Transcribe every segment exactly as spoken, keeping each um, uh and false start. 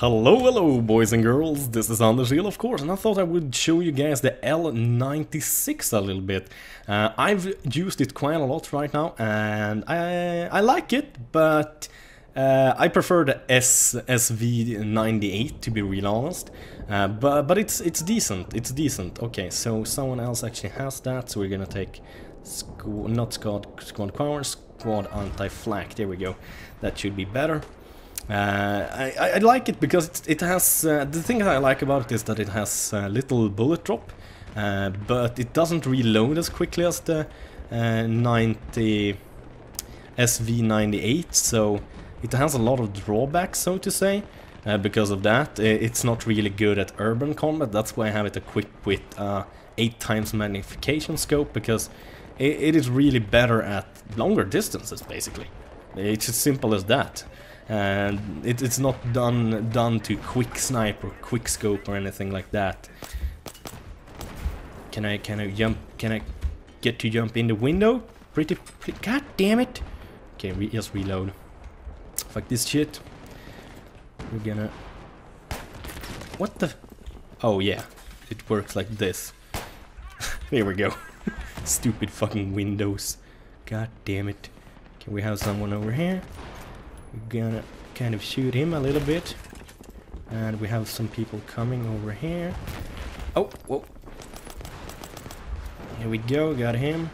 Hello, hello boys and girls, this is Anders Hill of course, and I thought I would show you guys the L ninety-six a little bit. Uh, I've used it quite a lot right now, and I, I like it, but uh, I prefer the S S V ninety-eight to be real honest. Uh, but but it's, it's decent, it's decent. Okay, so someone else actually has that, so we're gonna take squ not squad, squad power, squad anti-flak, there we go, that should be better. Uh, I, I like it because it, it has, uh, the thing that I like about it is that it has uh, little bullet drop, uh, but it doesn't reload as quickly as the uh, S V ninety-eight, so it has a lot of drawbacks, so to say. Uh, because of that, it's not really good at urban combat, that's why I have it equipped with uh, eight times magnification scope, because it, it is really better at longer distances, basically. It's as simple as that. And it, it's not done done to quick snipe or quick scope or anything like that. Can I can I jump? Can I get to jump in the window? Pretty, pretty God damn it! Okay, we just reload. Fuck this shit. We're gonna. What the? Oh yeah, it works like this. There we go. Stupid fucking windows. God damn it! Can we have someone over here? We're gonna kind of shoot him a little bit, and we have some people coming over here. Oh, whoa! Here we go, got him.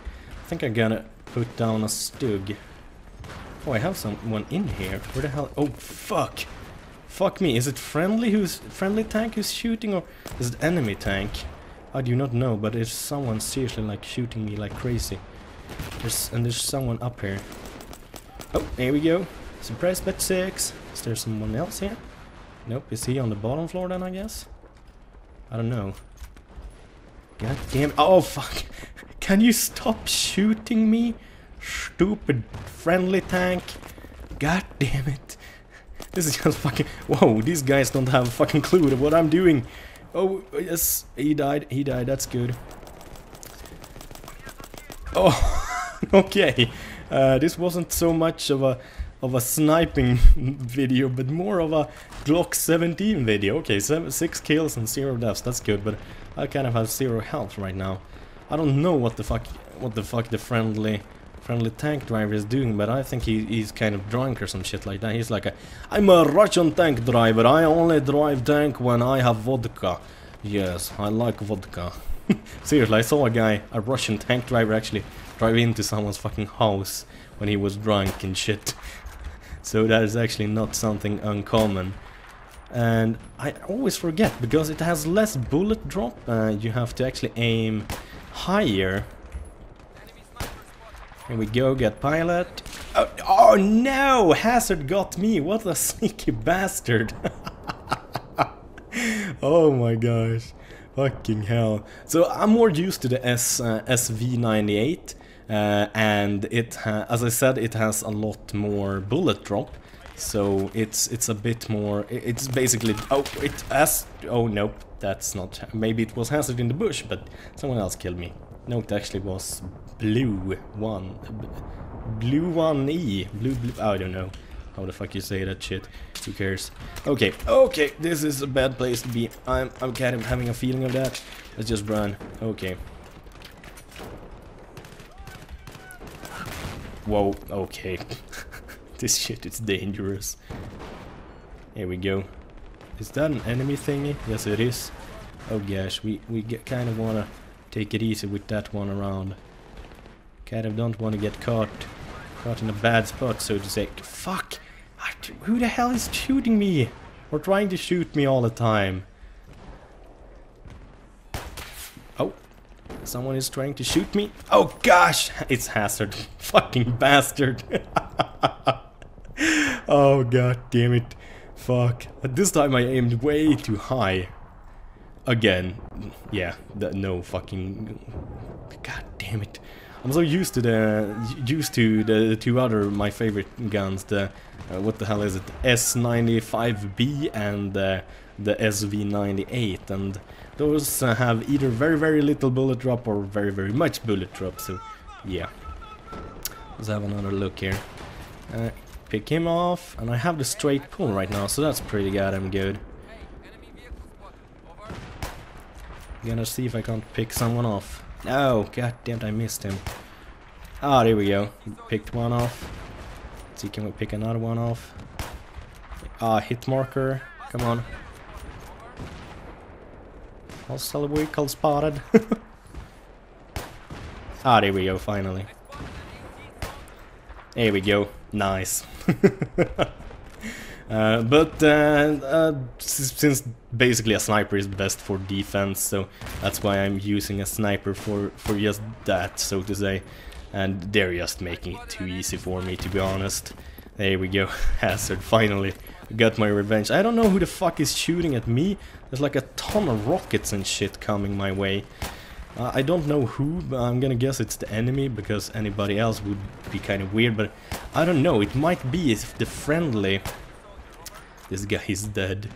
I think I'm gonna put down a Stug. Oh, I have someone in here. Where the hell? Oh, fuck! Fuck me! Is it friendly who's friendly tank who's shooting, or is it enemy tank? I do not know, but there's someone seriously like shooting me like crazy. There's and there's someone up here. Oh, there we go. Suppress bet six. Is there someone else here? Nope. Is he on the bottom floor then, I guess? I don't know. God damn. Oh, fuck. Can you stop shooting me? Stupid friendly tank. God damn it. This is just fucking... Whoa, these guys don't have a fucking clue of what I'm doing. Oh, yes. He died. He died. That's good. Oh, okay. Uh, this wasn't so much of a... of a sniping video, but more of a Glock seventeen video. Okay, seven, six kills and zero deaths. That's good, but I kind of have zero health right now. I don't know what the fuck, what the fuck the friendly, friendly tank driver is doing, but I think he, he's kind of drunk or some shit like that. He's like, a, I'm a Russian tank driver. I only drive tank when I have vodka. Yes, I like vodka. Seriously, I saw a guy, a Russian tank driver, actually drive into someone's fucking house when he was drunk and shit. So that is actually not something uncommon. And I always forget, because it has less bullet drop, uh, you have to actually aim higher. Here we go, get pilot. Oh, oh no! Hazard got me! What a sneaky bastard! Oh my gosh. Fucking hell. So I'm more used to the S, uh, S V ninety-eight. Uh, and it, ha as I said, it has a lot more bullet drop, so it's it's a bit more. It's basically oh, it has oh nope, that's not. Maybe it was Hazard in the bush, but someone else killed me. No, it actually was blue one, blue one E, blue blue. I don't know how the fuck you say that shit. Who cares? Okay, okay, this is a bad place to be. I'm I'm kind of having a feeling of that. Let's just run. Okay. Whoa, okay. This shit is dangerous. Here we go. Is that an enemy thingy? Yes, it is. Oh gosh, we, we get, kind of want to take it easy with that one around. Kind of don't want to get caught. Caught in a bad spot, so to say. Fuck! I, who the hell is shooting me? Or trying to shoot me all the time? Oh. Someone is trying to shoot me. Oh gosh, it's Hazard. Fucking bastard. Oh god damn it. Fuck. This time I aimed way too high. Again. Yeah, that, no fucking... God damn it. I'm so used to the... Used to the two other my favorite guns. The... Uh, what the hell is it? S ninety-five B and... Uh, the S V ninety-eight, and those uh, have either very very little bullet drop or very very much bullet drop, so yeah. Let's have another look here. Uh, Pick him off, and I have the straight pull right now, so that's pretty goddamn good. Gonna see if I can't pick someone off. No, goddammit, I missed him. Ah, there we go. Picked one off. Let's see, can we pick another one off? Ah, hit marker. Come on. I'll celebrate, I'll spotted. Ah, there we go, finally. There we go. Nice. uh, but uh, uh, since basically a sniper is best for defense, so that's why I'm using a sniper for, for just that, so to say. And they're just making it too easy for me, to be honest. There we go. Hazard, finally. Got my revenge. I don't know who the fuck is shooting at me. There's like a ton of rockets and shit coming my way. Uh, I don't know who, but I'm gonna guess it's the enemy, because anybody else would be kind of weird, but I don't know, it might be if the friendly... This guy is dead.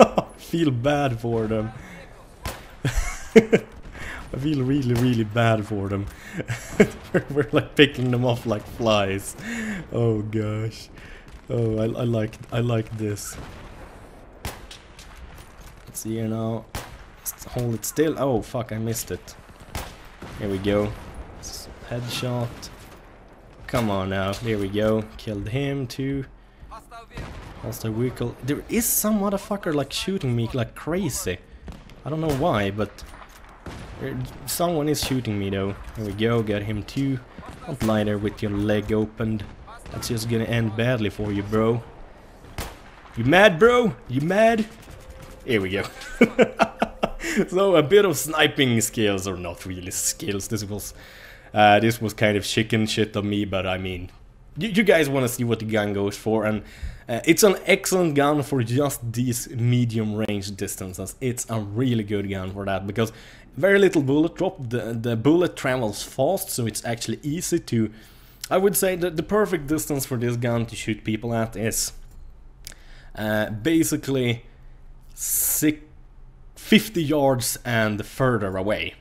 I feel bad for them. I feel really, really bad for them. we're, we're like picking them off like flies. Oh gosh. Oh, I, I like I like this. Let's see here now. Hold it still. Oh fuck, I missed it. Here we go. Headshot. Come on now. There we go. Killed him too. Hostile vehicle. There is some motherfucker like shooting me like crazy. I don't know why, but someone is shooting me though. Here we go. Got him too. Don't lie there with your leg opened. That's just gonna end badly for you, bro. You mad, bro? You mad? Here we go. So a bit of sniping skills, or not really skills. This was, uh, this was kind of chicken shit of me, but I mean, you, you guys want to see what the gun goes for, and uh, it's an excellent gun for just these medium range distances. It's a really good gun for that because very little bullet drop. The the bullet travels fast, so it's actually easy to. I would say that the perfect distance for this gun to shoot people at is uh, basically six. fifty yards and further away.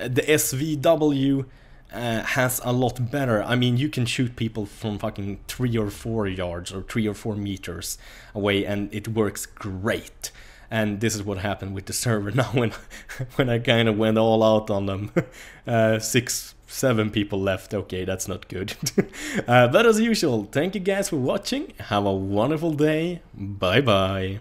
The S V W uh, has a lot better. I mean, you can shoot people from fucking three or four yards or three or four meters away, and it works great. And this is what happened with the server now when when I kind of went all out on them. Uh, six, seven people left. Okay, that's not good. uh, but as usual, thank you guys for watching. Have a wonderful day. Bye bye.